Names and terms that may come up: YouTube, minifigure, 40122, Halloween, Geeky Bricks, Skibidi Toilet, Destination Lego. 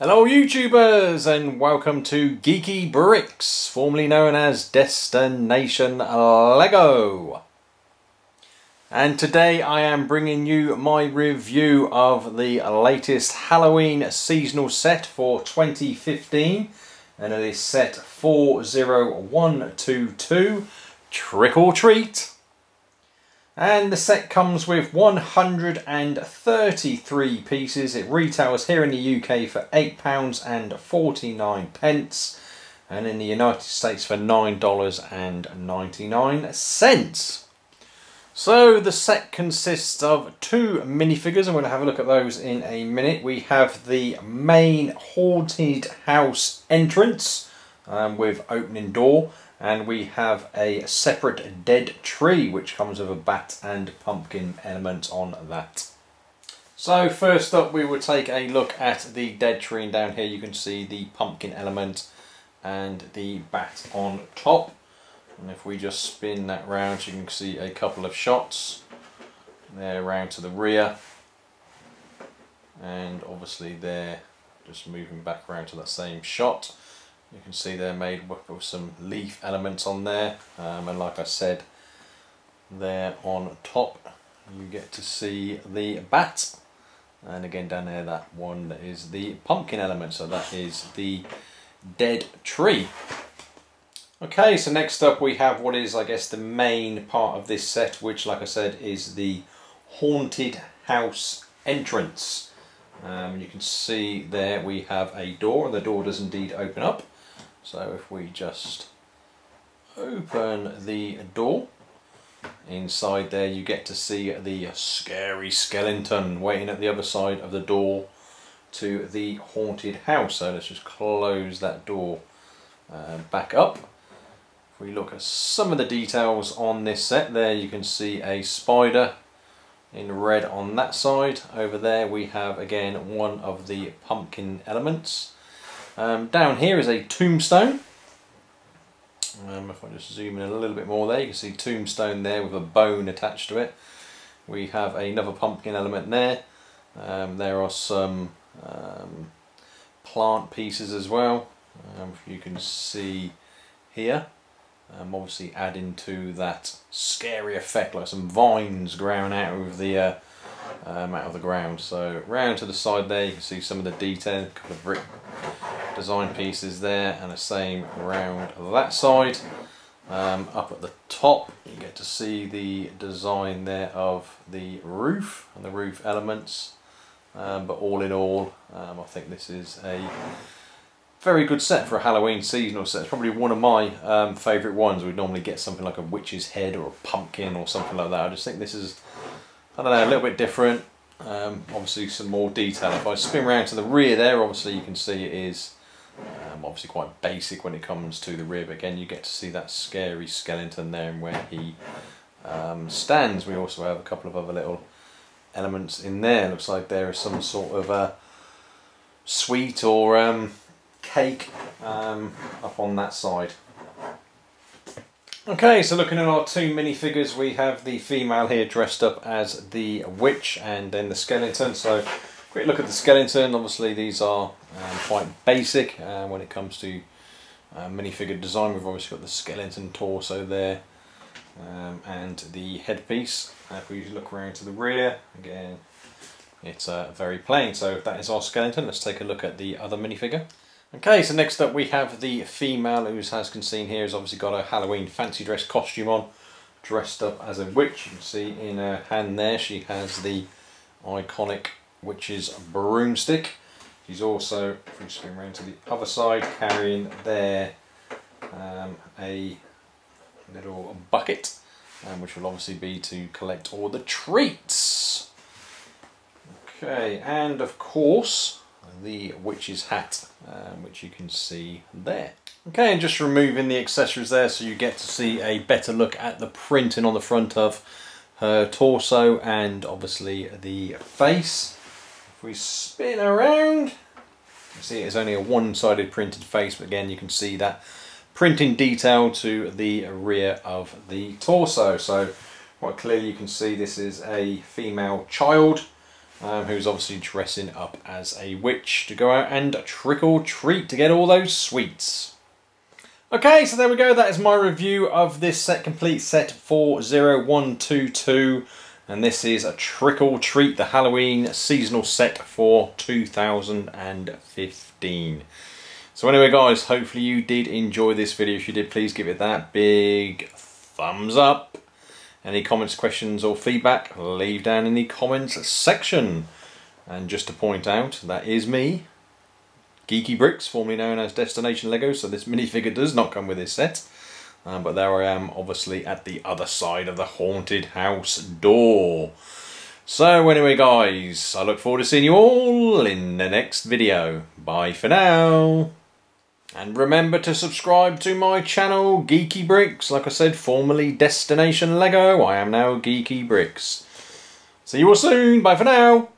Hello YouTubers and welcome to Geeky Bricks, formerly known as Destination Lego. And today I am bringing you my review of the latest Halloween seasonal set for 2015. And it is set 40122, Trick or Treat. And the set comes with 133 pieces. It retails here in the UK for £8.49 and in the United States for $9.99. So the set consists of two minifigures. I'm going to have a look at those in a minute. We have the main haunted house entrance with opening door. And we have a separate dead tree, which comes with a bat and pumpkin element on that. So first up we will take a look at the dead tree, and down here you can see the pumpkin element and the bat on top. And if we just spin that round, you can see a couple of shots there round to the rear. And obviously they're just moving back around to that same shot. You can see they're made with some leaf elements on there, and like I said, there on top you get to see the bat, and again down there that one is the pumpkin element, so that is the dead tree. Okay, so next up we have what is, I guess, the main part of this set, which, like I said, is the haunted house entrance. You can see there we have a door, and the door does indeed open up. So if we just open the door, inside there you get to see the scary skeleton waiting at the other side of the door to the haunted house. So let's just close that door back up. If we look at some of the details on this set there, you can see a spider in red on that side. Over there we have again one of the pumpkin elements. Down here is a tombstone. If I just zoom in a little bit more there, you can see tombstone there with a bone attached to it. We have another pumpkin element there. There are some plant pieces as well. If you can see here, obviously adding to that scary effect, like some vines growing out of the ground. So round to the side there you can see some of the detail, a couple of brick design pieces there, and the same round that side. Up at the top you get to see the design there of the roof and the roof elements, but all in all I think this is a very good set for a Halloween seasonal set. It's probably one of my favourite ones. We'd normally get something like a witch's head or a pumpkin or something like that. I just think this is, I don't know, a little bit different. Obviously some more detail. If I spin round to the rear there, obviously you can see it is obviously quite basic when it comes to the rear, but again you get to see that scary skeleton there and where he stands. We also have a couple of other little elements in there. Looks like there is some sort of a sweet or cake up on that side. Okay, so looking at our two minifigures, we have the female here dressed up as the witch, and then the skeleton. So quick look at the skeleton. Obviously these are quite basic when it comes to minifigure design. We've obviously got the skeleton torso there and the headpiece. If we look around to the rear again, it's very plain. So that is our skeleton. Let's take a look at the other minifigure. Okay, so next up we have the female, who, as can seen here, has obviously got a Halloween fancy dress costume on, dressed up as a witch. You can see in her hand there she has the iconic witch's broomstick. She's also, if we spin around to the other side, carrying there a little bucket, which will obviously be to collect all the treats. Okay, and of course the witch's hat, which you can see there. Okay, and just removing the accessories there, so you get to see a better look at the printing on the front of her torso and obviously the face. If we spin around, you see it's only a one-sided printed face, but again you can see that printing detail to the rear of the torso. So quite clearly you can see this is a female child who's obviously dressing up as a witch to go out and trick or treat to get all those sweets. Okay, so there we go. That is my review of this set, complete set 40122. And this is a Trick or Treat, the Halloween seasonal set for 2015. So anyway guys, hopefully you did enjoy this video. If you did, please give it that big thumbs up. Any comments, questions or feedback, leave down in the comments section. And just to point out, that is me, Geeky Bricks, formerly known as Destination Lego. So this minifigure does not come with this set. But there I am, obviously, at the other side of the haunted house door. So anyway, guys, I look forward to seeing you all in the next video. Bye for now. And remember to subscribe to my channel, Geeky Bricks. Like I said, formerly Destination Lego. I am now Geeky Bricks. See you all soon. Bye for now.